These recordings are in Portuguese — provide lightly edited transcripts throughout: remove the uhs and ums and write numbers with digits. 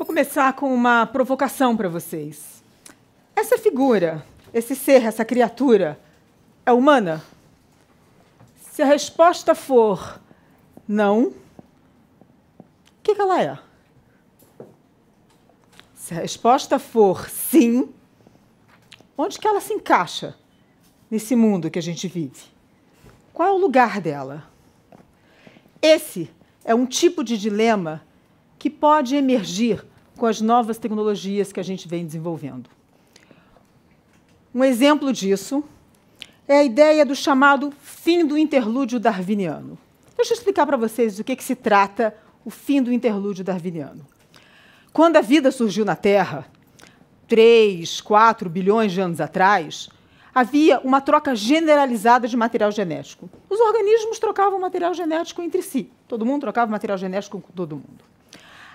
Vou começar com uma provocação para vocês. Essa figura, esse ser, essa criatura, é humana? Se a resposta for não, o que ela é? Se a resposta for sim, onde que ela se encaixa nesse mundo que a gente vive? Qual é o lugar dela? Esse é um tipo de dilema que pode emergir com as novas tecnologias que a gente vem desenvolvendo. Um exemplo disso é a ideia do chamado fim do interlúdio darwiniano. Deixa eu explicar para vocês do que se trata o fim do interlúdio darwiniano. Quando a vida surgiu na Terra, 3, 4 bilhões de anos atrás, havia uma troca generalizada de material genético. Os organismos trocavam material genético entre si. Todo mundo trocava material genético com todo mundo.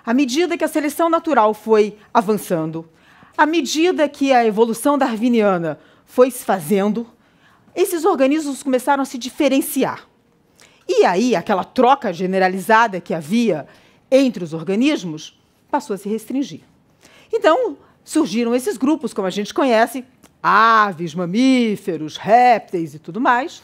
À medida que a seleção natural foi avançando, à medida que a evolução darwiniana foi se fazendo, esses organismos começaram a se diferenciar. E aí, aquela troca generalizada que havia entre os organismos passou a se restringir. Então, surgiram esses grupos, como a gente conhece, aves, mamíferos, répteis e tudo mais,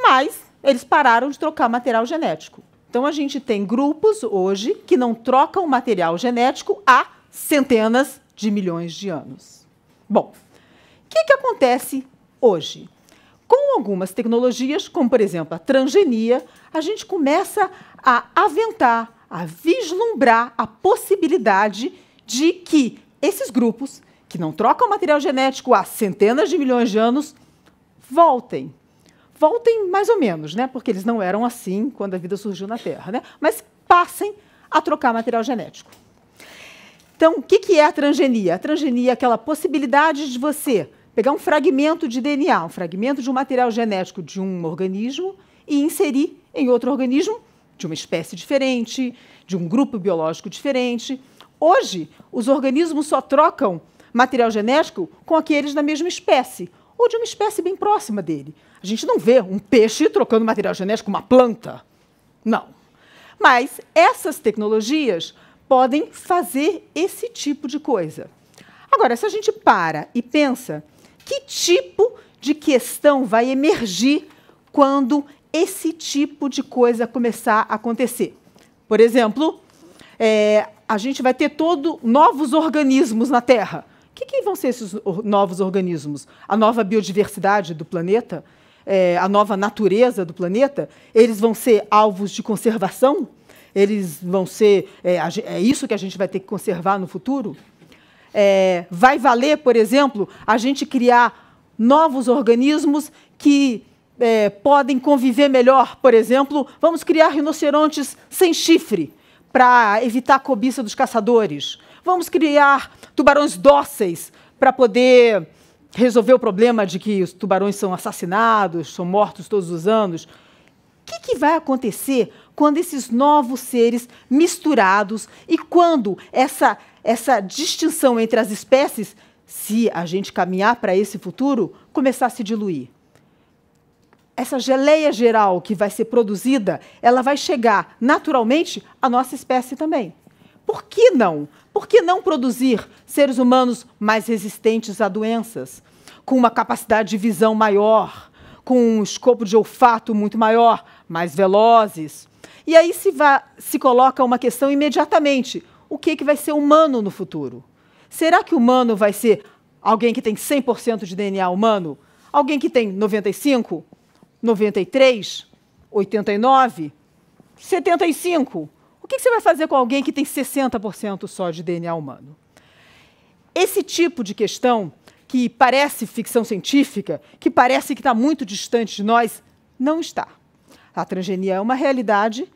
mas eles pararam de trocar material genético. Então, a gente tem grupos hoje que não trocam material genético há centenas de milhões de anos. Bom, o que acontece hoje? Com algumas tecnologias, como, por exemplo, a transgenia, a gente começa a aventar, a vislumbrar a possibilidade de que esses grupos, que não trocam material genético há centenas de milhões de anos, voltem. Voltem mais ou menos, né? Porque eles não eram assim quando a vida surgiu na Terra, né? Mas passem a trocar material genético. Então, o que é a transgenia? A transgenia é aquela possibilidade de você pegar um fragmento de DNA, um fragmento de um material genético de um organismo e inserir em outro organismo de uma espécie diferente, de um grupo biológico diferente. Hoje, os organismos só trocam material genético com aqueles da mesma espécie, ou de uma espécie bem próxima dele. A gente não vê um peixe trocando material genético com uma planta, não. Mas essas tecnologias podem fazer esse tipo de coisa. Agora, se a gente para e pensa, que tipo de questão vai emergir quando esse tipo de coisa começar a acontecer? Por exemplo, a gente vai ter novos organismos na Terra. O que vão ser esses novos organismos? A nova biodiversidade do planeta? A nova natureza do planeta? Eles vão ser alvos de conservação? Eles vão ser... É isso que a gente vai ter que conservar no futuro? Vai valer, por exemplo, a gente criar novos organismos que podem conviver melhor? Por exemplo, vamos criar rinocerontes sem chifre, para evitar a cobiça dos caçadores. Vamos criar tubarões dóceis para poder resolver o problema de que os tubarões são assassinados, são mortos todos os anos. O que vai acontecer quando esses novos seres misturados e quando essa distinção entre as espécies, se a gente caminhar para esse futuro, começar a se diluir? Essa geleia geral que vai ser produzida, ela vai chegar naturalmente à nossa espécie também. Por que não? Por que não produzir seres humanos mais resistentes a doenças, com uma capacidade de visão maior, com um escopo de olfato muito maior, mais velozes? E aí se coloca uma questão imediatamente. O que é que vai ser humano no futuro? Será que o humano vai ser alguém que tem 100% de DNA humano? Alguém que tem 95%? 93, 89, 75. O que você vai fazer com alguém que tem 60% só de DNA humano? Esse tipo de questão, que parece ficção científica, que parece que está muito distante de nós, não está. A transgenia é uma realidade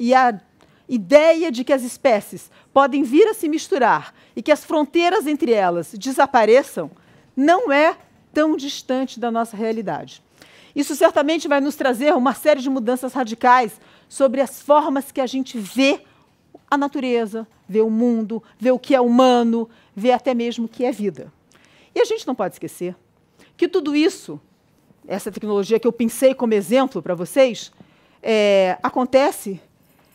e a ideia de que as espécies podem vir a se misturar e que as fronteiras entre elas desapareçam não é tão distante da nossa realidade. Isso certamente vai nos trazer uma série de mudanças radicais sobre as formas que a gente vê a natureza, vê o mundo, vê o que é humano, vê até mesmo o que é vida. E a gente não pode esquecer que tudo isso, essa tecnologia que eu pensei como exemplo para vocês, acontece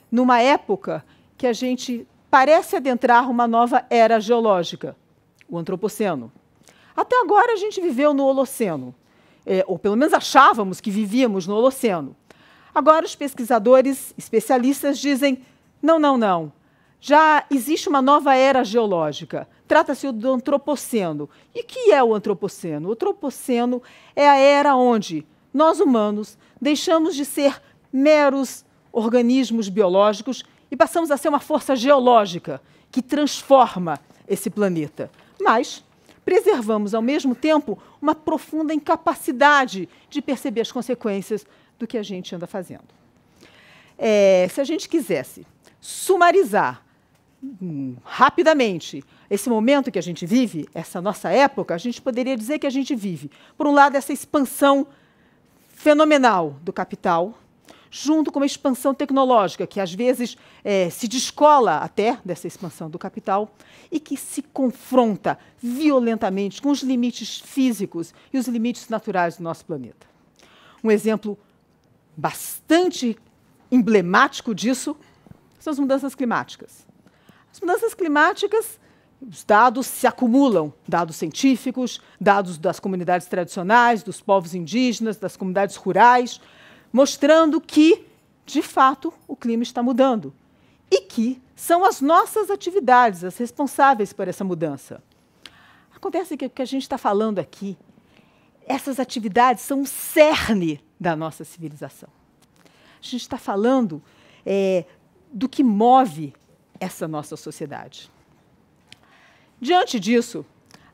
numa época que a gente parece adentrar uma nova era geológica, o Antropoceno. Até agora a gente viveu no Holoceno, ou pelo menos achávamos que vivíamos no Holoceno. Agora os pesquisadores, especialistas dizem, não, não, não, já existe uma nova era geológica. Trata-se do Antropoceno. E o que é o Antropoceno? O Antropoceno é a era onde nós, humanos, deixamos de ser meros organismos biológicos e passamos a ser uma força geológica que transforma esse planeta. Mas preservamos, ao mesmo tempo, uma profunda incapacidade de perceber as consequências do que a gente anda fazendo. Se a gente quisesse sumarizar rapidamente esse momento que a gente vive, essa nossa época, a gente poderia dizer que a gente vive, por um lado, essa expansão fenomenal do capital, junto com uma expansão tecnológica, que às vezes se descola até dessa expansão do capital e que se confronta violentamente com os limites físicos e os limites naturais do nosso planeta. Um exemplo bastante emblemático disso são as mudanças climáticas. As mudanças climáticas, os dados se acumulam, dados científicos, dados das comunidades tradicionais, dos povos indígenas, das comunidades rurais, mostrando que, de fato, o clima está mudando e que são as nossas atividades as responsáveis por essa mudança. Acontece que o que a gente está falando aqui, essas atividades são o cerne da nossa civilização. A gente está falando do que move essa nossa sociedade. Diante disso,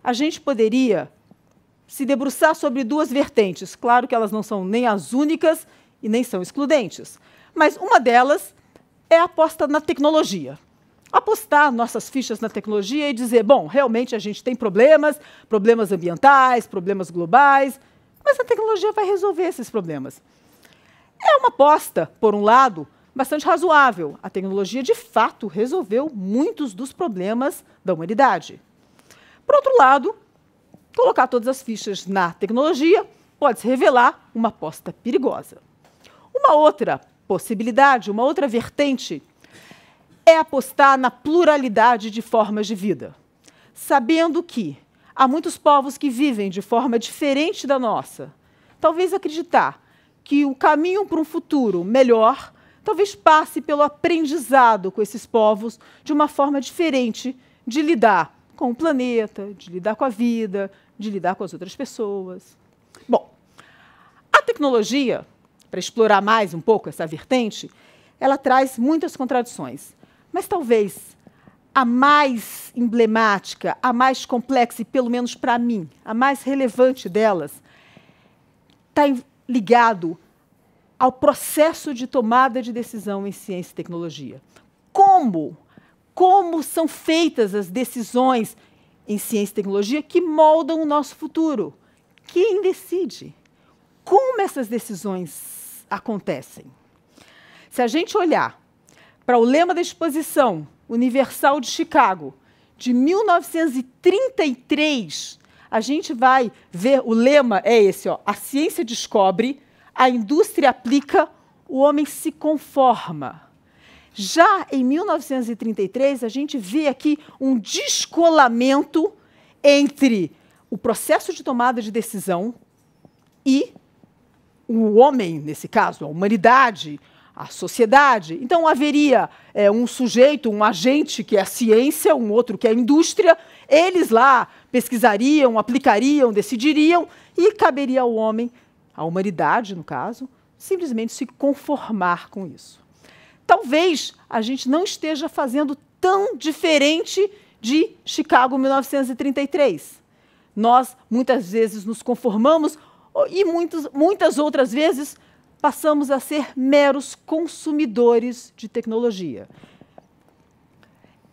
a gente poderia se debruçar sobre duas vertentes. Claro que elas não são nem as únicas e nem são excludentes, mas uma delas é a aposta na tecnologia. Apostar nossas fichas na tecnologia e dizer, bom, realmente a gente tem problemas, problemas ambientais, problemas globais, mas a tecnologia vai resolver esses problemas. É uma aposta, por um lado, bastante razoável. A tecnologia, de fato, resolveu muitos dos problemas da humanidade. Por outro lado, colocar todas as fichas na tecnologia pode se revelar uma aposta perigosa. Uma outra possibilidade, uma outra vertente, é apostar na pluralidade de formas de vida, sabendo que há muitos povos que vivem de forma diferente da nossa. Talvez acreditar que o caminho para um futuro melhor talvez passe pelo aprendizado com esses povos de uma forma diferente de lidar com o planeta, de lidar com a vida, de lidar com as outras pessoas. Bom, a tecnologia, para explorar mais um pouco essa vertente, ela traz muitas contradições, mas talvez a mais emblemática, a mais complexa e, pelo menos para mim, a mais relevante delas, está ligado ao processo de tomada de decisão em ciência e tecnologia. Como são feitas as decisões em ciência e tecnologia que moldam o nosso futuro? Quem decide? Como essas decisões acontecem? Se a gente olhar para o lema da Exposição Universal de Chicago, de 1933, a gente vai ver, o lema é esse, ó, a ciência descobre, a indústria aplica, o homem se conforma. Já em 1933, a gente vê aqui um descolamento entre o processo de tomada de decisão e o homem, nesse caso, a humanidade, a sociedade. Então, haveria um sujeito, um agente que é a ciência, um outro que é a indústria, eles lá pesquisariam, aplicariam, decidiriam, e caberia ao homem, a humanidade, no caso, simplesmente se conformar com isso. Talvez a gente não esteja fazendo tão diferente de Chicago 1933. Nós, muitas vezes, nos conformamos e muitas outras vezes passamos a ser meros consumidores de tecnologia.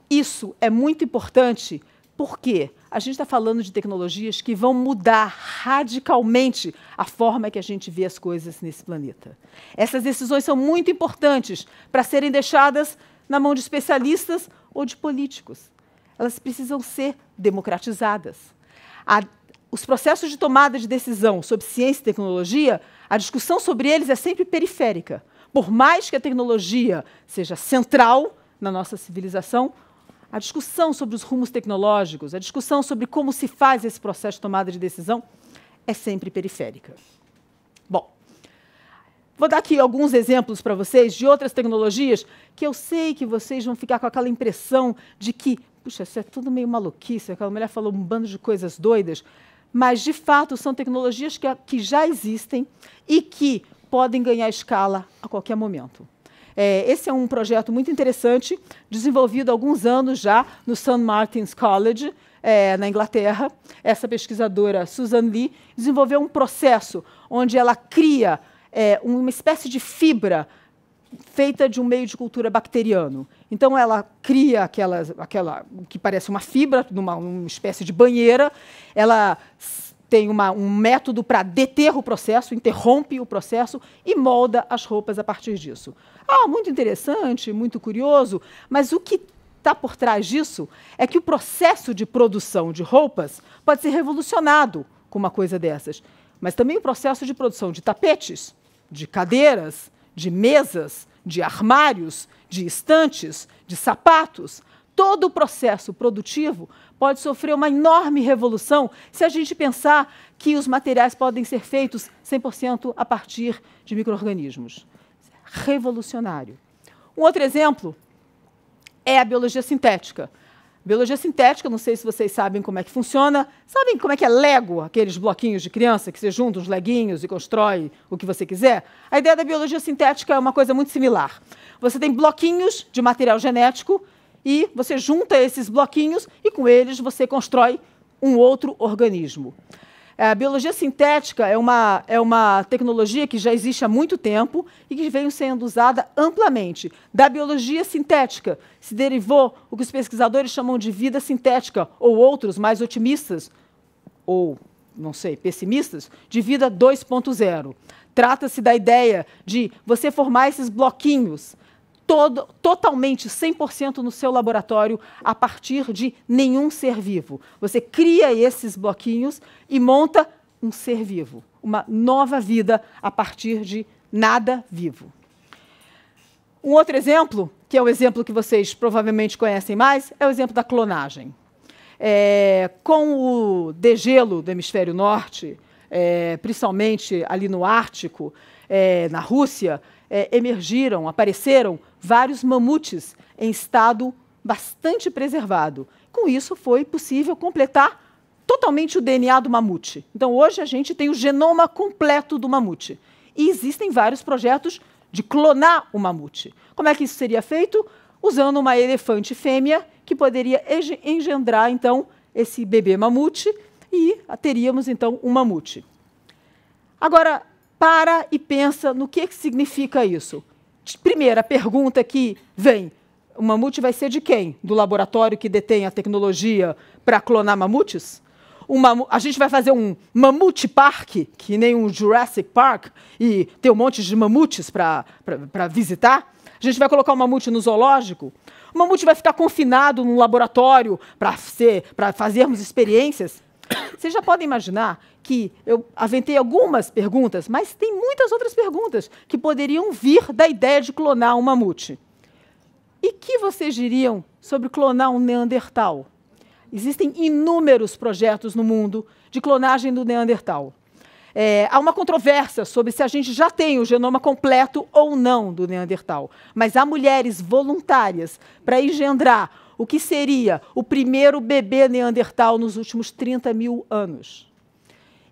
Isso é muito importante porque a gente está falando de tecnologias que vão mudar radicalmente a forma que a gente vê as coisas nesse planeta. Essas decisões são muito importantes para serem deixadas na mão de especialistas ou de políticos. Elas precisam ser democratizadas. Os processos de tomada de decisão sobre ciência e tecnologia, a discussão sobre eles é sempre periférica. Por mais que a tecnologia seja central na nossa civilização, a discussão sobre os rumos tecnológicos, a discussão sobre como se faz esse processo de tomada de decisão é sempre periférica. Bom, vou dar aqui alguns exemplos para vocês de outras tecnologias que eu sei que vocês vão ficar com aquela impressão de que, puxa, isso é tudo meio maluquice, aquela mulher falou um bando de coisas doidas, mas, de fato, são tecnologias que já existem e que podem ganhar escala a qualquer momento. Esse é um projeto muito interessante, desenvolvido há alguns anos já no St. Martin's College, na Inglaterra. Essa pesquisadora, Suzanne Lee, desenvolveu um processo onde ela cria uma espécie de fibra feita de um meio de cultura bacteriano. Então, ela cria aquela que parece uma fibra, uma espécie de banheira. Ela tem um método para deter o processo, interrompe o processo e molda as roupas a partir disso. Ah, muito interessante, muito curioso, mas o que está por trás disso é que o processo de produção de roupas pode ser revolucionado com uma coisa dessas, mas também o processo de produção de tapetes, de cadeiras, de mesas, de armários, de estantes, de sapatos. Todo o processo produtivo pode sofrer uma enorme revolução se a gente pensar que os materiais podem ser feitos 100% a partir de micro-organismos. Revolucionário. Um outro exemplo é a biologia sintética. Biologia sintética, não sei se vocês sabem como é que funciona. Sabem como é que é Lego, aqueles bloquinhos de criança que você junta uns leguinhos e constrói o que você quiser? A ideia da biologia sintética é uma coisa muito similar. Você tem bloquinhos de material genético e você junta esses bloquinhos e, com eles, você constrói um outro organismo. A biologia sintética é uma tecnologia que já existe há muito tempo e que vem sendo usada amplamente. Da biologia sintética se derivou o que os pesquisadores chamam de vida sintética, ou outros mais otimistas, ou, não sei, pessimistas, de vida 2.0. Trata-se da ideia de você formar esses bloquinhos totalmente, 100% no seu laboratório, a partir de nenhum ser vivo. Você cria esses bloquinhos e monta um ser vivo, uma nova vida a partir de nada vivo. Um outro exemplo, que é o exemplo que vocês provavelmente conhecem mais, é o exemplo da clonagem. Com o degelo do hemisfério norte, principalmente ali no Ártico, na Rússia, emergiram, apareceram vários mamutes em estado bastante preservado. Com isso, foi possível completar totalmente o DNA do mamute. Então, hoje, a gente tem o genoma completo do mamute. E existem vários projetos de clonar o mamute. Como é que isso seria feito? Usando uma elefante fêmea que poderia engendrar, então, esse bebê mamute e teríamos, então, um mamute. Agora, para e pensa no que significa isso. Primeira pergunta que vem, o mamute vai ser de quem? Do laboratório que detém a tecnologia para clonar mamutes? A gente vai fazer um mamute parque, que nem um Jurassic Park, e ter um monte de mamutes para visitar? A gente vai colocar o mamute no zoológico? O mamute vai ficar confinado num laboratório para fazermos experiências? Vocês já podem imaginar que eu aventei algumas perguntas, mas tem muitas outras perguntas que poderiam vir da ideia de clonar um mamute. E que vocês diriam sobre clonar um neandertal? Existem inúmeros projetos no mundo de clonagem do neandertal. Há uma controvérsia sobre se a gente já tem o genoma completo ou não do neandertal, mas há mulheres voluntárias para engendrar o que seria o primeiro bebê neandertal nos últimos 30 mil anos.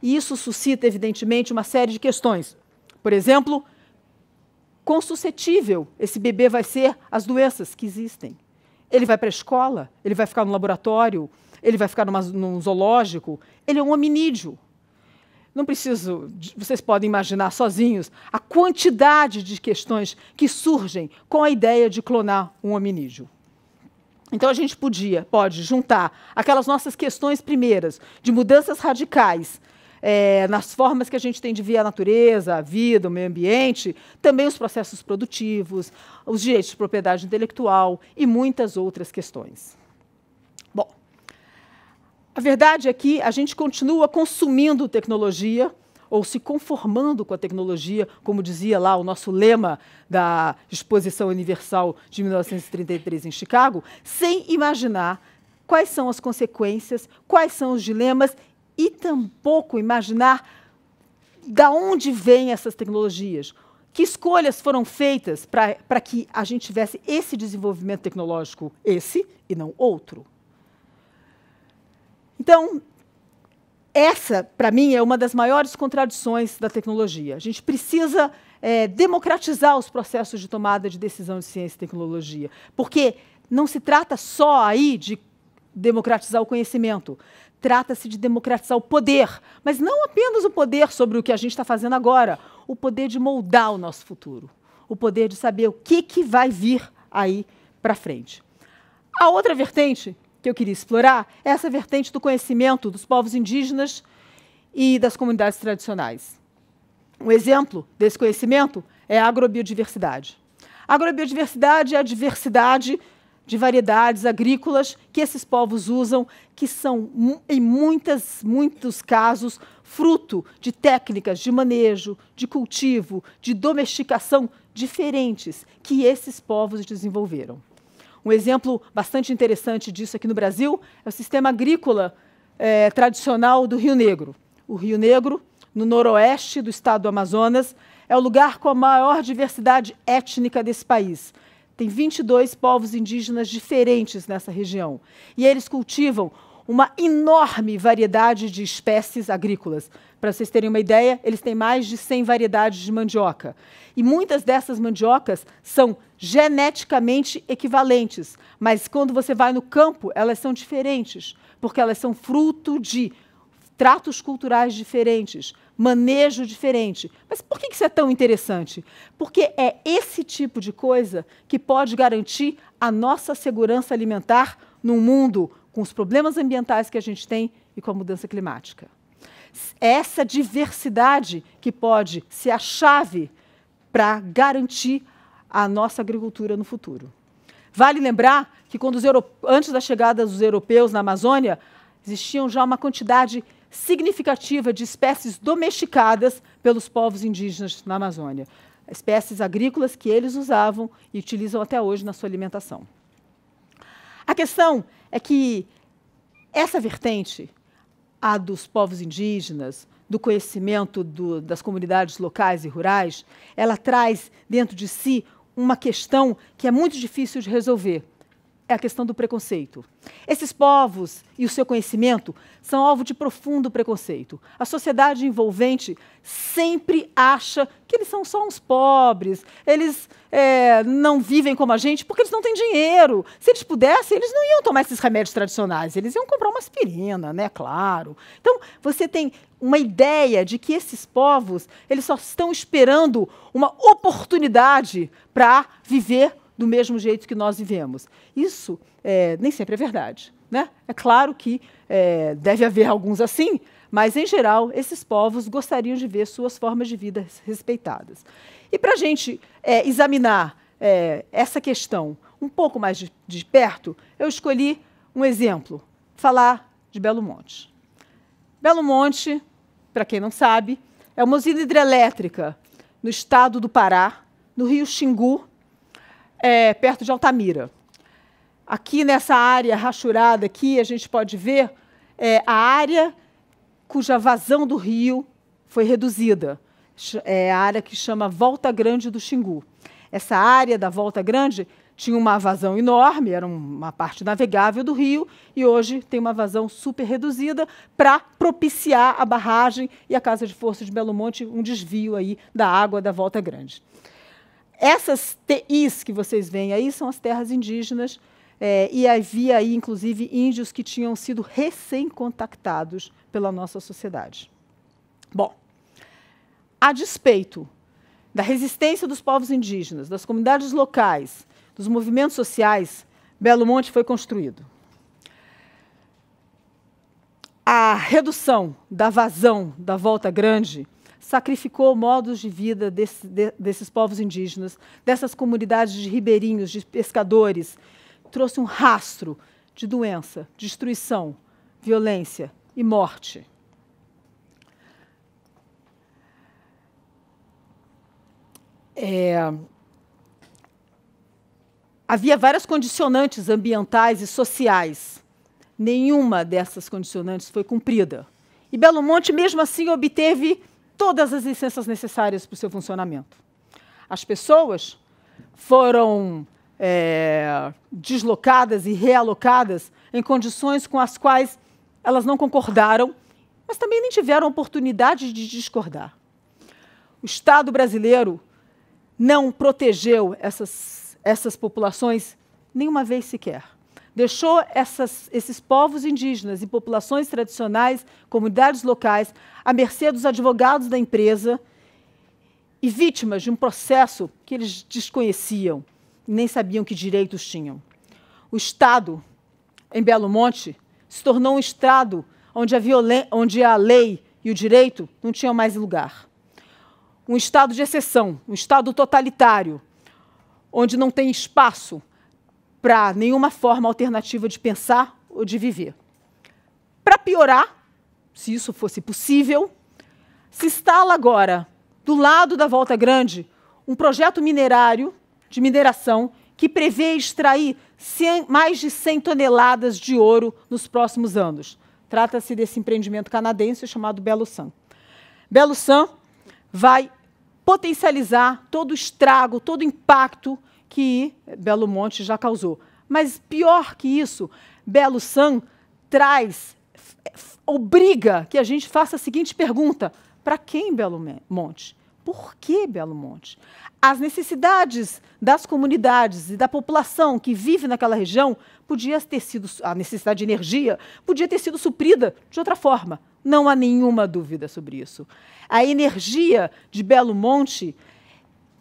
E isso suscita, evidentemente, uma série de questões. Por exemplo, quão suscetível esse bebê vai ser às doenças que existem? Ele vai para a escola? Ele vai ficar no laboratório? Ele vai ficar num zoológico? Ele é um hominídeo. Não preciso, vocês podem imaginar sozinhos a quantidade de questões que surgem com a ideia de clonar um hominídeo. Então, a gente pode juntar aquelas nossas questões primeiras de mudanças radicais nas formas que a gente tem de ver a natureza, a vida, o meio ambiente, também os processos produtivos, os direitos de propriedade intelectual e muitas outras questões. Bom, a verdade é que a gente continua consumindo tecnologia, ou se conformando com a tecnologia, como dizia lá o nosso lema da Exposição Universal de 1933 em Chicago, sem imaginar quais são as consequências, quais são os dilemas e tampouco imaginar de onde vêm essas tecnologias, que escolhas foram feitas para que a gente tivesse esse desenvolvimento tecnológico, esse e não outro. Então, essa, para mim, é uma das maiores contradições da tecnologia. A gente precisa democratizar os processos de tomada de decisão de ciência e tecnologia, porque não se trata só aí de democratizar o conhecimento, trata-se de democratizar o poder, mas não apenas o poder sobre o que a gente está fazendo agora, o poder de moldar o nosso futuro, o poder de saber o que vai vir aí para frente. A outra vertente que eu queria explorar é essa vertente do conhecimento dos povos indígenas e das comunidades tradicionais. Um exemplo desse conhecimento é a agrobiodiversidade. A agrobiodiversidade é a diversidade de variedades agrícolas que esses povos usam, que são, em muitos casos, fruto de técnicas de manejo, de cultivo, de domesticação diferentes que esses povos desenvolveram. Um exemplo bastante interessante disso aqui no Brasil é o sistema agrícola tradicional do Rio Negro. O Rio Negro, no noroeste do estado do Amazonas, é o lugar com a maior diversidade étnica desse país. Tem 22 povos indígenas diferentes nessa região. E eles cultivam uma enorme variedade de espécies agrícolas. Para vocês terem uma ideia, eles têm mais de 100 variedades de mandioca. E muitas dessas mandiocas são geneticamente equivalentes, mas quando você vai no campo, elas são diferentes, porque elas são fruto de tratos culturais diferentes, manejo diferente. Mas por que isso é tão interessante? Porque é esse tipo de coisa que pode garantir a nossa segurança alimentar num mundo com os problemas ambientais que a gente tem e com a mudança climática. É essa diversidade que pode ser a chave para garantir a nossa agricultura no futuro. Vale lembrar que quando antes da chegada dos europeus na Amazônia, existiam já uma quantidade significativa de espécies domesticadas pelos povos indígenas na Amazônia, espécies agrícolas que eles usavam e utilizam até hoje na sua alimentação. A questão é que essa vertente, a dos povos indígenas, do conhecimento das comunidades locais e rurais, ela traz dentro de si uma questão que é muito difícil de resolver. É a questão do preconceito. Esses povos e o seu conhecimento são alvo de profundo preconceito. A sociedade envolvente sempre acha que eles são só uns pobres, eles não vivem como a gente porque eles não têm dinheiro. Se eles pudessem, eles não iam tomar esses remédios tradicionais, eles iam comprar uma aspirina, né? Claro. Então, você tem uma ideia de que esses povos eles só estão esperando uma oportunidade para viver do mesmo jeito que nós vivemos. Isso nem sempre é verdade, né? É claro que deve haver alguns assim, mas, em geral, esses povos gostariam de ver suas formas de vida respeitadas. E para a gente examinar essa questão um pouco mais de perto, eu escolhi um exemplo, falar de Belo Monte. Belo Monte, para quem não sabe, é uma usina hidrelétrica no estado do Pará, no rio Xingu, perto de Altamira. Aqui nessa área rachurada aqui, a gente pode ver a área cuja vazão do rio foi reduzida. É a área que chama Volta Grande do Xingu. Essa área da Volta Grande tinha uma vazão enorme, era uma parte navegável do rio, e hoje tem uma vazão super reduzida para propiciar a barragem e a Casa de Força de Belo Monte, um desvio aí da água da Volta Grande. Essas TIs que vocês veem aí são as terras indígenas e havia aí, inclusive, índios que tinham sido recém-contactados pela nossa sociedade. Bom, a despeito da resistência dos povos indígenas, das comunidades locais, dos movimentos sociais, Belo Monte foi construído. A redução da vazão da Volta Grande sacrificou modos de vida desses povos indígenas, dessas comunidades de ribeirinhos, de pescadores, trouxe um rastro de doença, destruição, violência e morte. Havia várias condicionantes ambientais e sociais. Nenhuma dessas condicionantes foi cumprida. E Belo Monte, mesmo assim, obteve todas as licenças necessárias para o seu funcionamento. As pessoas foram deslocadas e realocadas em condições com as quais elas não concordaram, mas também nem tiveram oportunidade de discordar. O Estado brasileiro não protegeu essas populações nenhuma vez sequer. Deixou esses povos indígenas e populações tradicionais, comunidades locais, à mercê dos advogados da empresa e vítimas de um processo que eles desconheciam e nem sabiam que direitos tinham. O Estado, em Belo Monte, se tornou um Estado onde a lei e o direito não tinham mais lugar. Um Estado de exceção, um Estado totalitário, onde não tem espaço para nenhuma forma alternativa de pensar ou de viver. Para piorar, se isso fosse possível, se instala agora, do lado da Volta Grande, um projeto minerário de mineração que prevê extrair mais de 100 toneladas de ouro nos próximos anos. Trata-se desse empreendimento canadense chamado Belo Sun. Belo Sun vai potencializar todo o estrago, todo o impacto que Belo Monte já causou. Mas pior que isso, Belo Sun obriga que a gente faça a seguinte pergunta: para quem Belo Monte? Por que Belo Monte? As necessidades das comunidades e da população que vive naquela região podia ter sido, a necessidade de energia podia ter sido suprida de outra forma. Não há nenhuma dúvida sobre isso. A energia de Belo Monte,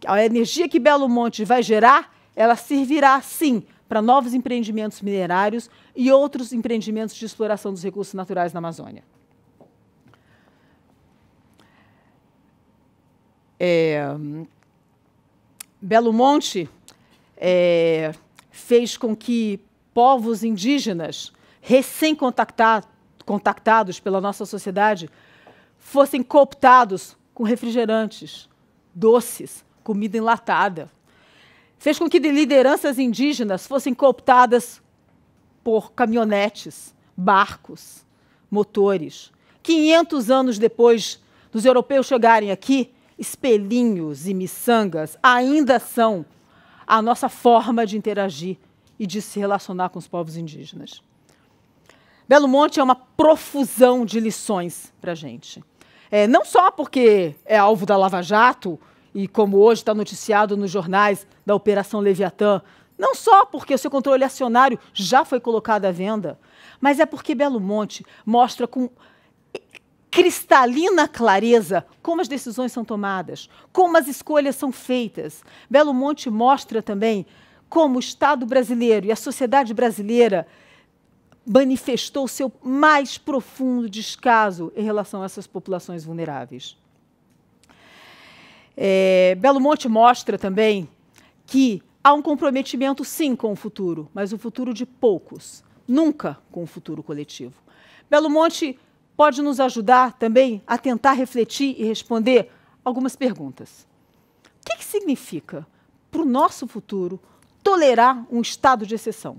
a energia que Belo Monte vai gerar, ela servirá, sim, para novos empreendimentos minerários e outros empreendimentos de exploração dos recursos naturais na Amazônia. Belo Monte fez com que povos indígenas recém-contactados pela nossa sociedade fossem cooptados com refrigerantes, doces, comida enlatada. Fez com que lideranças indígenas fossem cooptadas por caminhonetes, barcos, motores. 500 anos depois dos europeus chegarem aqui, espelhinhos e miçangas ainda são a nossa forma de interagir e de se relacionar com os povos indígenas. Belo Monte é uma profusão de lições para a gente. Não só porque é alvo da Lava Jato, e como hoje está noticiado nos jornais da Operação Leviatã, não só porque o seu controle acionário já foi colocado à venda, mas é porque Belo Monte mostra com cristalina clareza como as decisões são tomadas, como as escolhas são feitas. Belo Monte mostra também como o Estado brasileiro e a sociedade brasileira manifestou seu mais profundo descaso em relação a essas populações vulneráveis. Belo Monte mostra também que há um comprometimento, sim, com o futuro, mas o futuro de poucos, nunca com o futuro coletivo. Belo Monte pode nos ajudar também a tentar refletir e responder algumas perguntas. O que significa para o nosso futuro tolerar um estado de exceção?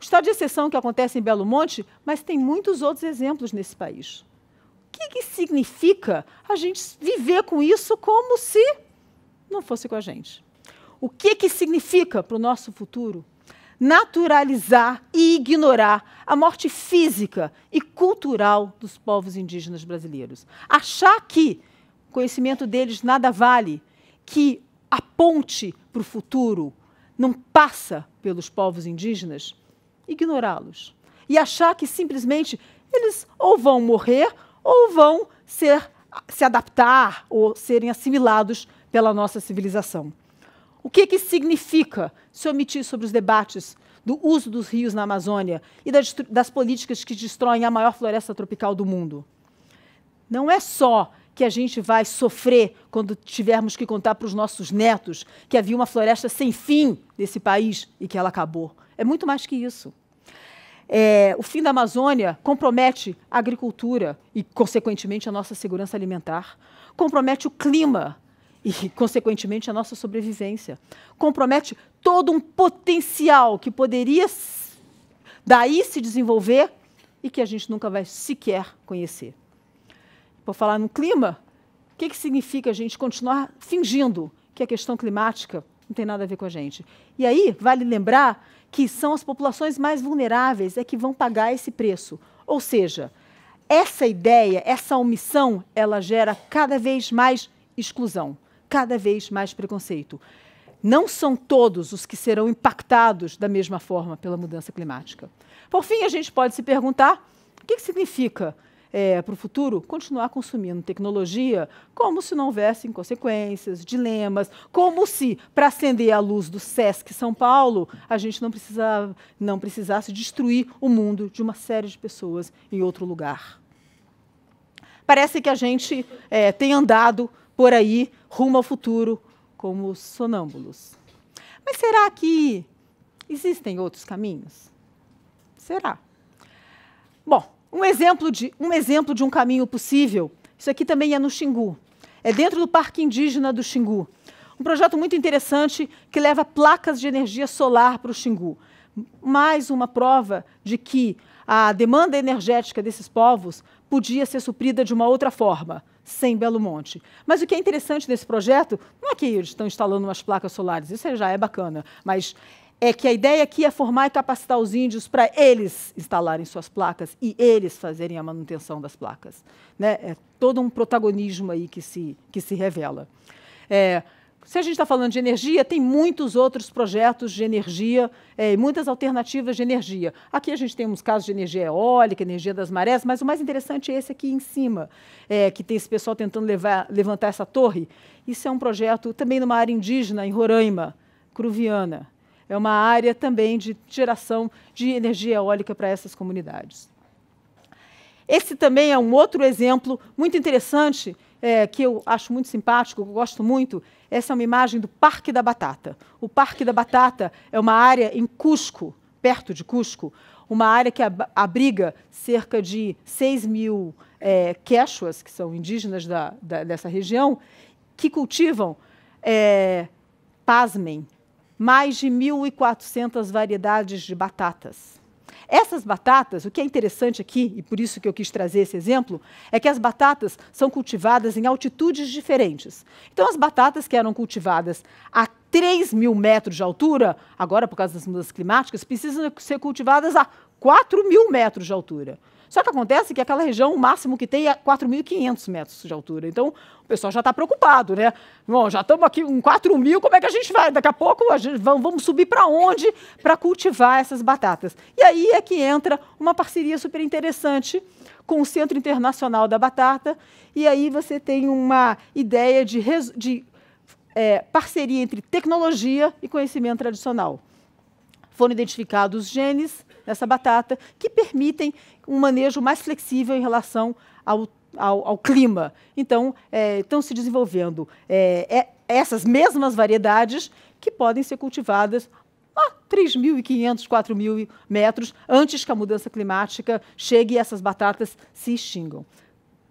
O estado de exceção que acontece em Belo Monte, mas tem muitos outros exemplos nesse país. O que significa a gente viver com isso como se não fosse com a gente? O que significa para o nosso futuro naturalizar e ignorar a morte física e cultural dos povos indígenas brasileiros? Achar que o conhecimento deles nada vale, que a ponte para o futuro não passa pelos povos indígenas, ignorá-los. E achar que simplesmente eles ou vão morrer ou vão se adaptar ou serem assimilados pela nossa civilização. O que significa se omitir sobre os debates do uso dos rios na Amazônia e das políticas que destroem a maior floresta tropical do mundo? Não é só que a gente vai sofrer quando tivermos que contar para os nossos netos que havia uma floresta sem fim nesse país e que ela acabou. É muito mais que isso. O fim da Amazônia compromete a agricultura e, consequentemente, a nossa segurança alimentar, compromete o clima e, consequentemente, a nossa sobrevivência. Compromete todo um potencial que poderia daí se desenvolver e que a gente nunca vai sequer conhecer. Por falar no clima, o que significa a gente continuar fingindo que a questão climática não tem nada a ver com a gente? E aí, vale lembrar que são as populações mais vulneráveis que vão pagar esse preço. Ou seja, essa ideia, essa omissão, ela gera cada vez mais exclusão, cada vez mais preconceito. Não são todos os que serão impactados da mesma forma pela mudança climática. Por fim, a gente pode se perguntar o que significa para o futuro continuar consumindo tecnologia como se não houvessem consequências, dilemas, como se, para acender a luz do SESC São Paulo, a gente não precisasse destruir o mundo de uma série de pessoas em outro lugar. Parece que a gente tem andado por aí rumo ao futuro como sonâmbulos. Mas será que existem outros caminhos? Será? Bom, um exemplo de um caminho possível, isso aqui também é no Xingu, é dentro do Parque Indígena do Xingu. Um projeto muito interessante que leva placas de energia solar para o Xingu. Mais uma prova de que a demanda energética desses povos podia ser suprida de uma outra forma, sem Belo Monte. Mas o que é interessante nesse projeto, não é que eles estão instalando umas placas solares, isso já é bacana, mas é que a ideia aqui é formar e capacitar os índios para eles instalarem suas placas e eles fazerem a manutenção das placas, né? É todo um protagonismo aí que se revela. Se a gente está falando de energia, tem muitos outros projetos de energia, muitas alternativas de energia. Aqui a gente tem uns casos de energia eólica, energia das marés, mas o mais interessante é esse aqui em cima, que tem esse pessoal tentando levantar essa torre. Isso é um projeto também numa área indígena, em Roraima, Cruviana. É uma área também de geração de energia eólica para essas comunidades. Esse também é um outro exemplo muito interessante, que eu acho muito simpático, eu gosto muito. Essa é uma imagem do Parque da Batata. O Parque da Batata é uma área em Cusco, perto de Cusco, uma área que abriga cerca de 6.000 quechuas, que são indígenas dessa região, que cultivam, pasmem, mais de 1.400 variedades de batatas. Essas batatas, o que é interessante aqui, e por isso que eu quis trazer esse exemplo, é que as batatas são cultivadas em altitudes diferentes. Então, as batatas que eram cultivadas a 3.000 metros de altura, agora, por causa das mudanças climáticas, precisam ser cultivadas a 4.000 metros de altura. Só que acontece que aquela região, o máximo que tem é 4.500 metros de altura. Então, o pessoal já está preocupado, né? Bom, já estamos aqui em 4.000, como é que a gente vai? Daqui a pouco vamos subir para onde para cultivar essas batatas? E aí é que entra uma parceria super interessante com o Centro Internacional da Batata. E aí você tem uma ideia de parceria entre tecnologia e conhecimento tradicional. Foram identificados os genes dessa batata que permitem um manejo mais flexível em relação ao clima. Então, estão se desenvolvendo essas mesmas variedades que podem ser cultivadas a 3.500, 4.000 metros antes que a mudança climática chegue e essas batatas se extingam.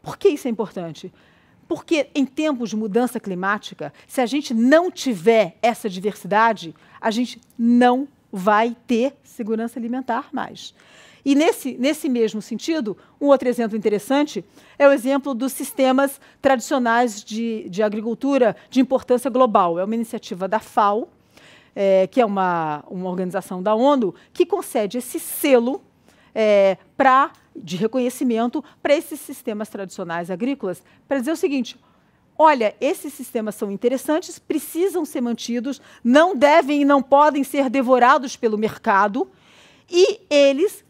Por que isso é importante? Porque em tempos de mudança climática, se a gente não tiver essa diversidade, a gente não vai ter segurança alimentar mais. E nesse mesmo sentido, um outro exemplo interessante é o exemplo dos sistemas tradicionais de agricultura de importância global. É uma iniciativa da FAO, que é uma organização da ONU, que concede esse selo de reconhecimento para esses sistemas tradicionais agrícolas, para dizer o seguinte: olha, esses sistemas são interessantes, precisam ser mantidos, não devem e não podem ser devorados pelo mercado, e eles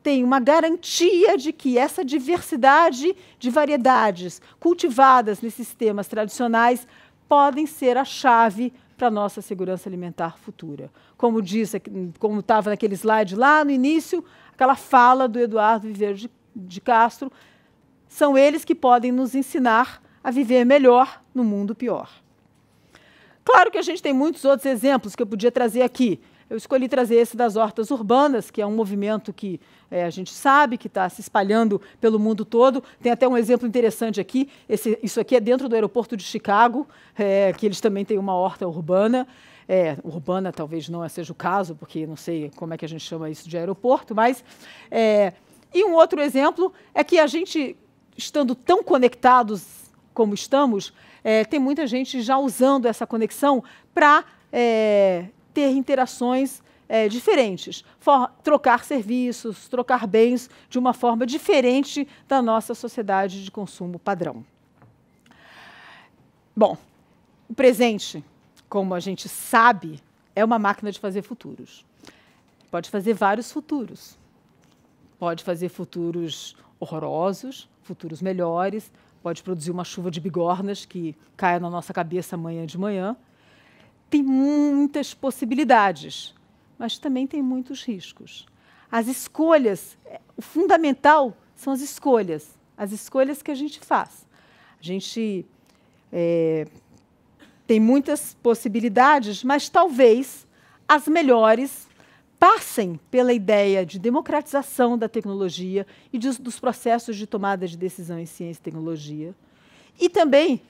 têm uma garantia de que essa diversidade de variedades cultivadas nesses sistemas tradicionais podem ser a chave para a nossa segurança alimentar futura. Como disse, como estava naquele slide lá no início, aquela fala do Eduardo Viveiro de Castro, são eles que podem nos ensinar a viver melhor no mundo pior. Claro que a gente tem muitos outros exemplos que eu podia trazer aqui. Eu escolhi trazer esse das hortas urbanas, que é um movimento que a gente sabe que está se espalhando pelo mundo todo. Tem até um exemplo interessante aqui. Isso aqui é dentro do aeroporto de Chicago, que eles também têm uma horta urbana. Urbana talvez não seja o caso, porque não sei como é que a gente chama isso de aeroporto, mas... E um outro exemplo é que a gente, estando tão conectados como estamos, tem muita gente já usando essa conexão para ter interações diferentes, trocar serviços, trocar bens de uma forma diferente da nossa sociedade de consumo padrão. Bom, o presente, como a gente sabe, é uma máquina de fazer futuros. Pode fazer vários futuros. Pode fazer futuros horrorosos, futuros melhores, pode produzir uma chuva de bigornas que caia na nossa cabeça amanhã de manhã. Tem muitas possibilidades, mas também tem muitos riscos. As escolhas, o fundamental são as escolhas que a gente faz. A gente tem muitas possibilidades, mas talvez as melhores passem pela ideia de democratização da tecnologia e dos processos de tomada de decisão em ciência e tecnologia, e também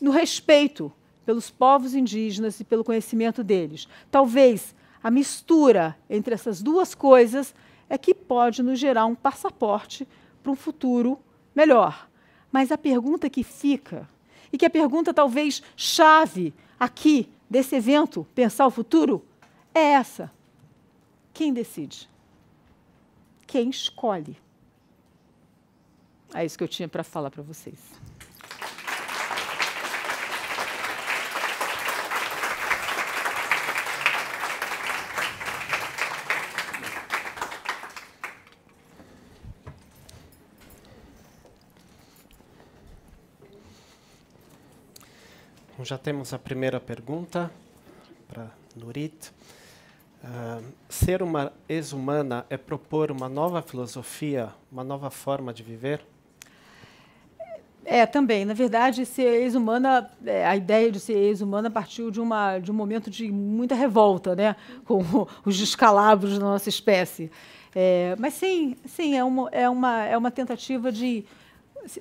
no respeito pelos povos indígenas e pelo conhecimento deles. Talvez a mistura entre essas duas coisas é que pode nos gerar um passaporte para um futuro melhor. Mas a pergunta que fica, e que a pergunta talvez chave aqui desse evento, Pensar o Futuro, é essa. Quem decide? Quem escolhe? É isso que eu tinha para falar para vocês. Já temos a primeira pergunta para Nurit. Ser uma ex-humana é propor uma nova filosofia, uma nova forma de viver? Também. Na verdade, ser ex-humana, a ideia de ser ex-humana partiu de um momento de muita revolta, né, com os descalabros da nossa espécie. Mas sim, é uma tentativa de,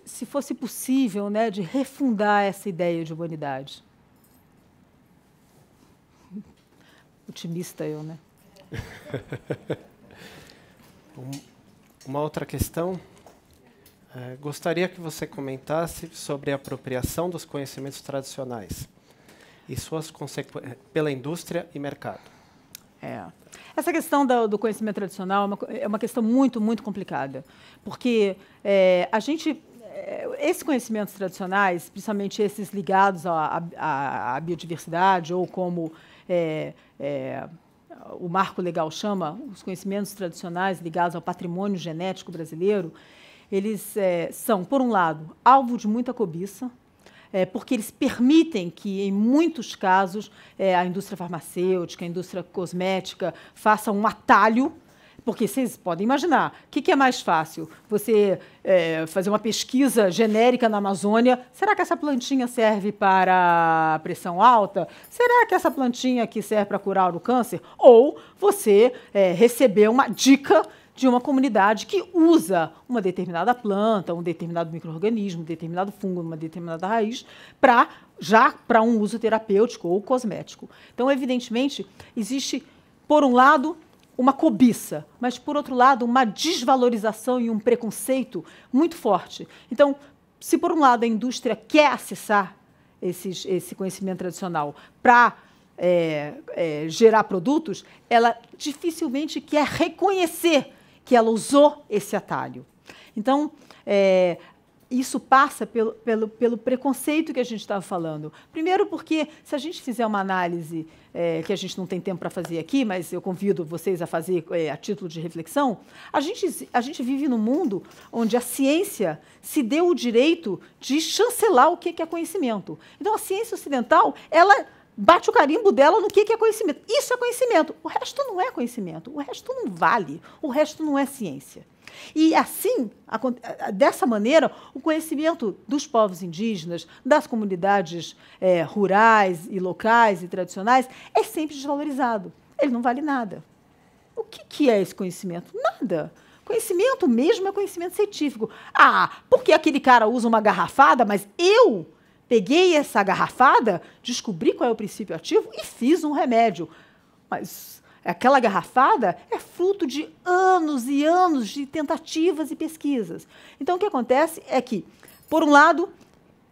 se fosse possível, né, de refundar essa ideia de humanidade. Otimista eu, né? Uma outra questão. Gostaria que você comentasse sobre a apropriação dos conhecimentos tradicionais e suas consequências pela indústria e mercado. Essa questão do conhecimento tradicional é uma questão muito complicada, porque esses conhecimentos tradicionais, principalmente esses ligados à biodiversidade ou como o marco legal chama, os conhecimentos tradicionais ligados ao patrimônio genético brasileiro, eles são, por um lado, alvo de muita cobiça, porque eles permitem que, em muitos casos, a indústria farmacêutica, a indústria cosmética faça um atalho. Porque vocês podem imaginar, o que é mais fácil? Você fazer uma pesquisa genérica na Amazônia, será que essa plantinha serve para pressão alta? Será que essa plantinha aqui serve para curar o câncer? Ou você receber uma dica de uma comunidade que usa uma determinada planta, um determinado micro-organismo, um determinado fungo, uma determinada raiz, já para um uso terapêutico ou cosmético. Então, evidentemente, existe, por um lado, uma cobiça, mas, por outro lado, uma desvalorização e um preconceito muito forte. Então, se, por um lado, a indústria quer acessar esse conhecimento tradicional para gerar produtos, ela dificilmente quer reconhecer que ela usou esse atalho. Então, isso passa pelo preconceito que a gente estava falando. Primeiro porque, se a gente fizer uma análise que a gente não tem tempo para fazer aqui, mas eu convido vocês a fazer a título de reflexão, a gente vive num mundo onde a ciência se deu o direito de chancelar o que é conhecimento. Então, a ciência ocidental, ela bate o carimbo dela no que é conhecimento. Isso é conhecimento. O resto não é conhecimento. O resto não vale. O resto não é ciência. E assim, dessa maneira, o conhecimento dos povos indígenas, das comunidades rurais e locais e tradicionais é sempre desvalorizado, ele não vale nada. O que, que é esse conhecimento? Nada. Conhecimento mesmo é conhecimento científico. Ah, porque aquele cara usa uma garrafada, mas eu peguei essa garrafada, descobri qual é o princípio ativo e fiz um remédio. Mas aquela garrafada é fruto de anos e anos de tentativas e pesquisas. Então, o que acontece é que, por um lado,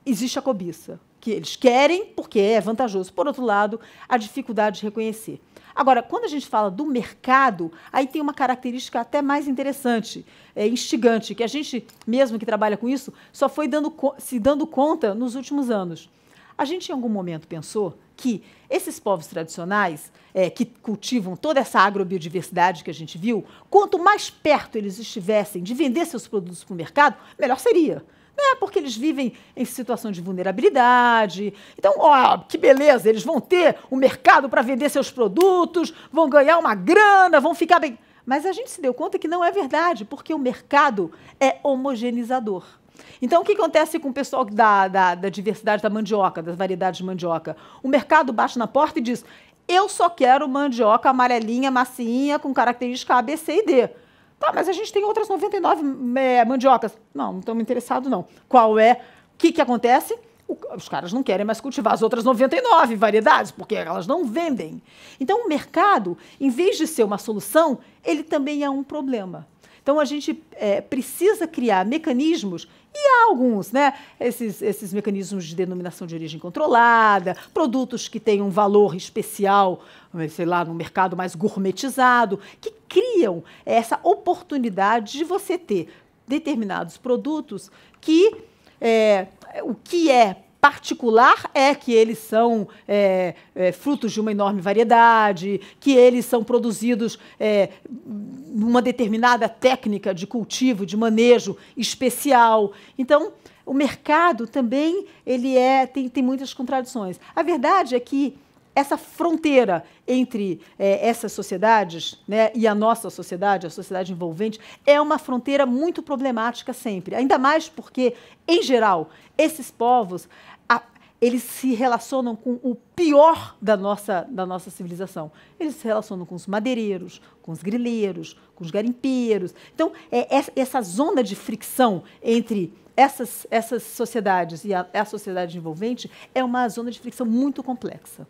existe a cobiça, que eles querem porque é vantajoso. Por outro lado, a dificuldade de reconhecer. Agora, quando a gente fala do mercado, aí tem uma característica até mais interessante, instigante, que a gente, mesmo que trabalha com isso, só foi se dando conta nos últimos anos. A gente, em algum momento, pensou que esses povos tradicionais, que cultivam toda essa agrobiodiversidade que a gente viu, quanto mais perto eles estivessem de vender seus produtos para o mercado, melhor seria. É porque eles vivem em situação de vulnerabilidade. Então, ó, que beleza, eles vão ter o mercado para vender seus produtos, vão ganhar uma grana, vão ficar bem... Mas a gente se deu conta que não é verdade, porque o mercado é homogeneizador. Então, o que acontece com o pessoal da diversidade da mandioca, das variedades de mandioca? O mercado bate na porta e diz, eu só quero mandioca amarelinha, macinha, com característica A, B, C e D. Tá, mas a gente tem outras 99 mandiocas. Não, não estamos interessados, não. Qual é? O que, que acontece? Os caras não querem mais cultivar as outras 99 variedades, porque elas não vendem. Então, o mercado, em vez de ser uma solução, ele também é um problema. Então, a gente precisa criar mecanismos, e há alguns, né? Esses mecanismos de denominação de origem controlada, produtos que têm um valor especial, sei lá, num mercado mais gourmetizado, que criam essa oportunidade de você ter determinados produtos que o que é particular é que eles são frutos de uma enorme variedade, que eles são produzidos numa determinada técnica de cultivo, de manejo especial. Então, o mercado também ele tem muitas contradições. A verdade é que essa fronteira entre essas sociedades, né, e a nossa sociedade, a sociedade envolvente, é uma fronteira muito problemática sempre. Ainda mais porque, em geral, esses povos eles se relacionam com o pior da nossa civilização. Eles se relacionam com os madeireiros, com os grileiros, com os garimpeiros. Então, essa zona de fricção entre essas sociedades e a sociedade envolvente é uma zona de fricção muito complexa.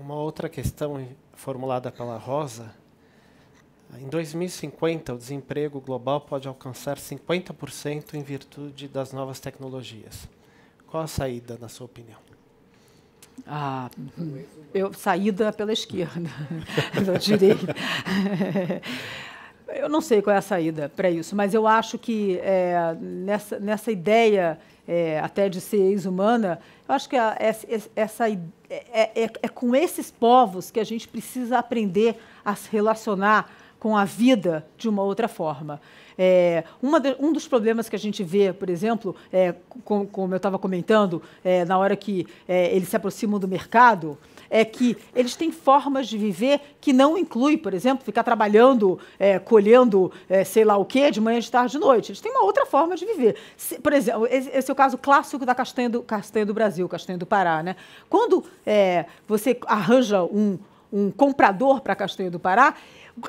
Uma outra questão formulada pela Rosa. Em 2050, o desemprego global pode alcançar 50% em virtude das novas tecnologias. Qual a saída, na sua opinião? Ah, saída pela esquerda, pela direita. Eu não sei qual é a saída para isso, mas eu acho que nessa ideia até de ser ex-humana, eu acho que é com esses povos que a gente precisa aprender a se relacionar com a vida de uma outra forma. Um dos problemas que a gente vê, por exemplo, como eu estava comentando, na hora que eles se aproximam do mercado, é que eles têm formas de viver que não inclui, por exemplo, ficar trabalhando, colhendo sei lá o quê, de manhã, de tarde, de noite. Eles têm uma outra forma de viver. Por exemplo, esse é o caso clássico da castanha do Brasil, castanha do Pará, né? Quando você arranja um comprador para a castanha do Pará,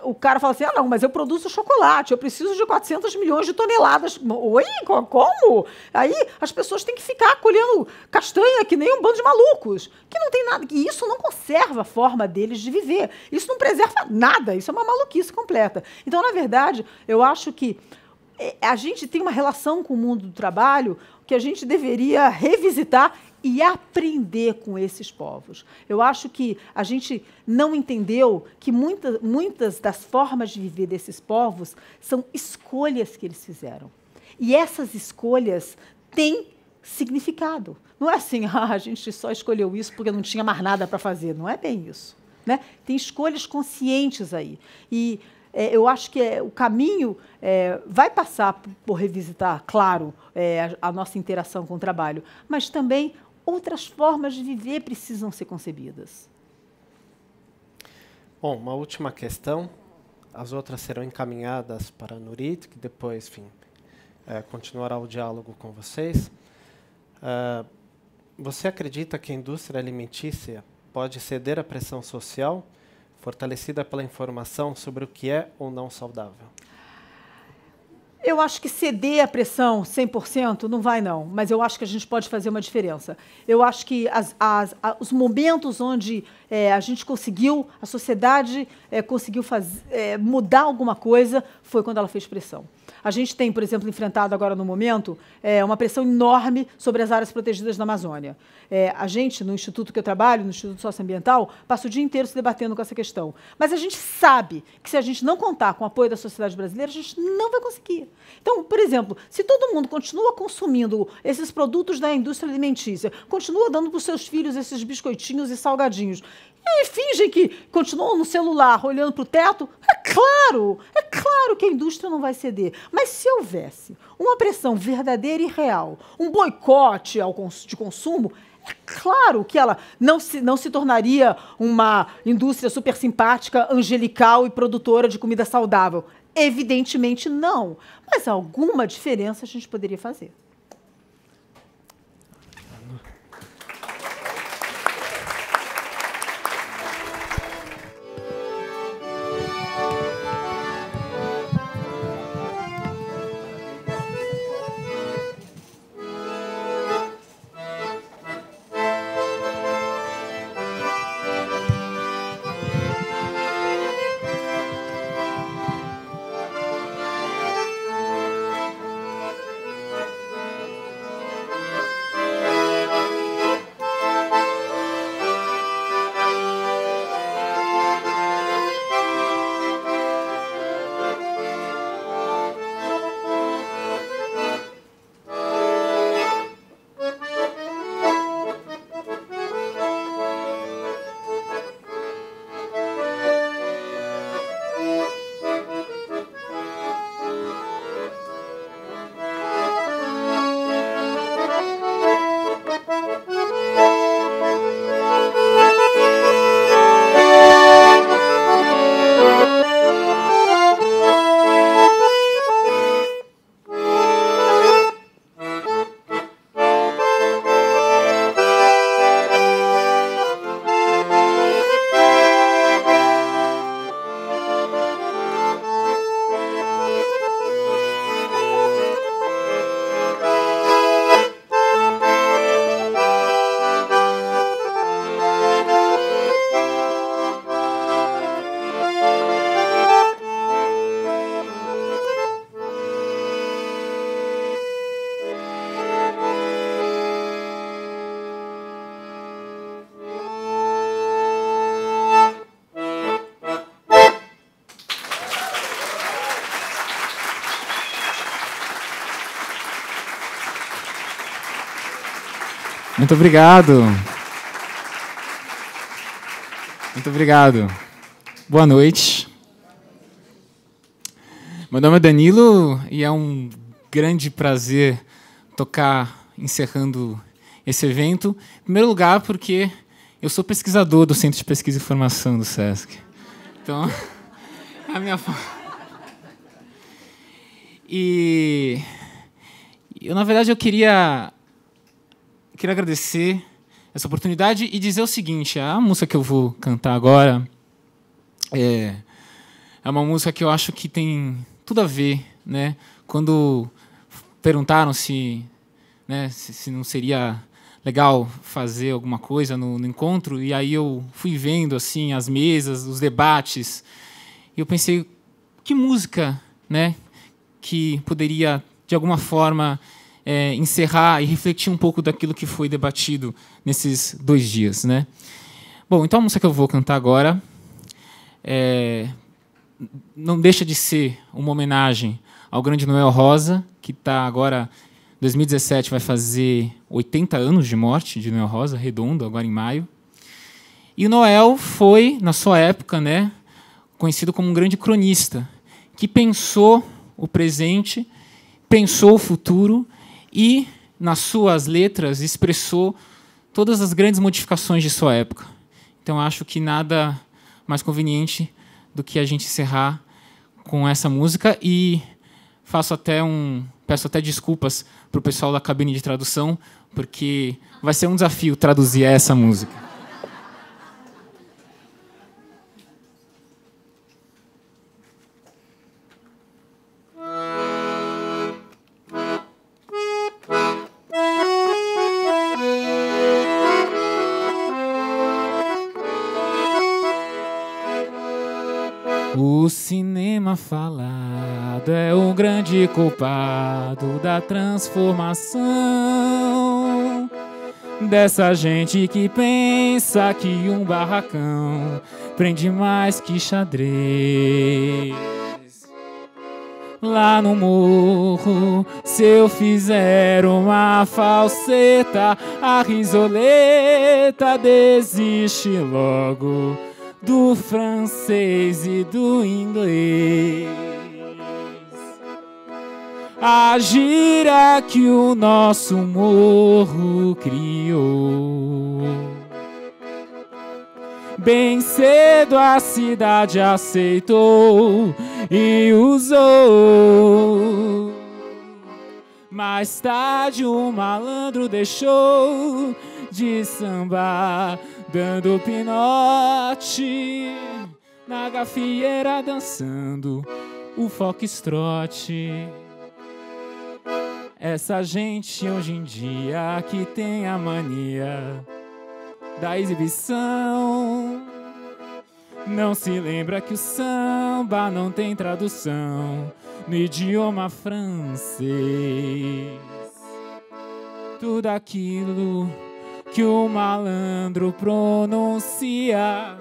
o cara fala assim, ah, não, mas eu produzo chocolate, eu preciso de 400 milhões de toneladas. Oi? Como? Aí as pessoas têm que ficar colhendo castanha que nem um bando de malucos, que não tem nada, e isso não conserva a forma deles de viver, isso não preserva nada, isso é uma maluquice completa. Então, na verdade, eu acho que a gente tem uma relação com o mundo do trabalho que a gente deveria revisitar e aprender com esses povos. Eu acho que a gente não entendeu que muitas das formas de viver desses povos são escolhas que eles fizeram. E essas escolhas têm significado. Não é assim, ah, a gente só escolheu isso porque não tinha mais nada para fazer. Não é bem isso, né? Tem escolhas conscientes aí. E eu acho que o caminho vai passar por revisitar, claro, a nossa interação com o trabalho, mas também outras formas de viver precisam ser concebidas. Bom, uma última questão. As outras serão encaminhadas para a Nurit, que depois, enfim, continuará o diálogo com vocês. Você acredita que a indústria alimentícia pode ceder à pressão social fortalecida pela informação sobre o que é ou não saudável? Eu acho que ceder à pressão 100% não vai, não. Mas eu acho que a gente pode fazer uma diferença. Eu acho que os momentos onde a gente conseguiu, a sociedade conseguiu mudar alguma coisa, foi quando ela fez pressão. A gente tem, por exemplo, enfrentado agora no momento uma pressão enorme sobre as áreas protegidas da Amazônia. A gente, no instituto que eu trabalho, no Instituto Socioambiental, passa o dia inteiro se debatendo com essa questão. Mas a gente sabe que se a gente não contar com o apoio da sociedade brasileira, a gente não vai conseguir. Então, por exemplo, se todo mundo continua consumindo esses produtos da indústria alimentícia, continua dando para os seus filhos esses biscoitinhos e salgadinhos, e fingem que continuam no celular olhando para o teto, é claro que a indústria não vai ceder. Mas se houvesse uma pressão verdadeira e real, um boicote de consumo, é claro que ela não se tornaria uma indústria super simpática, angelical e produtora de comida saudável. Evidentemente não, mas alguma diferença a gente poderia fazer. Muito obrigado. Muito obrigado. Boa noite. Meu nome é Danilo e é um grande prazer tocar encerrando esse evento. Em primeiro lugar, porque eu sou pesquisador do Centro de Pesquisa e Formação do SESC. Então, é a minha e eu, na verdade, eu queria agradecer essa oportunidade e dizer o seguinte: a música que eu vou cantar agora é uma música que eu acho que tem tudo a ver, né? Quando perguntaram se não seria legal fazer alguma coisa no encontro, e aí eu fui vendo assim as mesas, os debates, e eu pensei que música, né, que poderia de alguma forma encerrar e refletir um pouco daquilo que foi debatido nesses 2 dias, né? Bom, então a música que eu vou cantar agora não deixa de ser uma homenagem ao grande Noel Rosa, que está agora, em 2017, vai fazer 80 anos de morte de Noel Rosa, redondo, agora em maio. E o Noel foi, na sua época, né, conhecido como um grande cronista, que pensou o presente, pensou o futuro e, nas suas letras, expressou todas as grandes modificações de sua época. Então, acho que nada mais conveniente do que a gente encerrar com essa música. E peço até desculpas para o pessoal da cabine de tradução, porque vai ser um desafio traduzir essa música. O cinema falado é o grande culpado da transformação dessa gente que pensa que um barracão prende mais que xadrez. Lá no morro, se eu fizer uma falseta, a risoleta desiste logo do francês e do inglês. A gíria que o nosso morro criou, bem cedo a cidade aceitou e usou. Mais tarde um malandro deixou de sambar, dando pinote na gafieira, dançando o foxtrote. Essa gente hoje em dia que tem a mania da exibição não se lembra que o samba não tem tradução no idioma francês. Tudo aquilo que o malandro pronuncia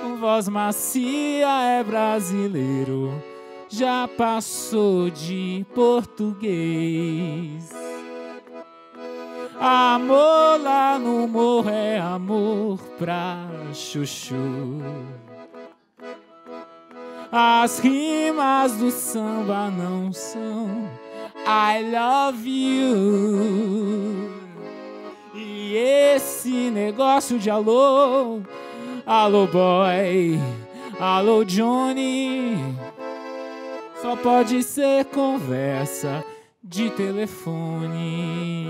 com voz macia é brasileiro, já passou de português. Amor lá no morro é amor pra chuchu. As rimas do samba não são I love you. E esse negócio de alô, alô boy, alô Johnny, só pode ser conversa de telefone.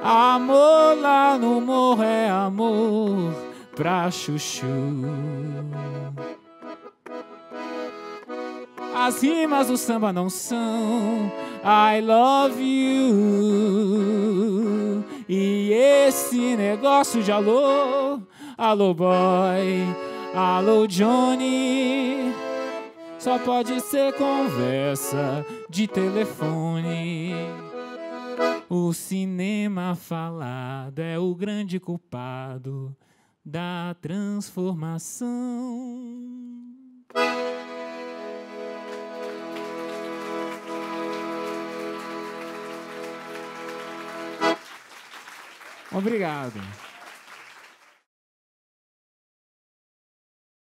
Amor lá no morro é amor pra chuchu. As rimas do samba não são I love you. E esse negócio de alô, alô boy, alô Johnny, só pode ser conversa de telefone. O cinema falado é o grande culpado da transformação. Obrigado.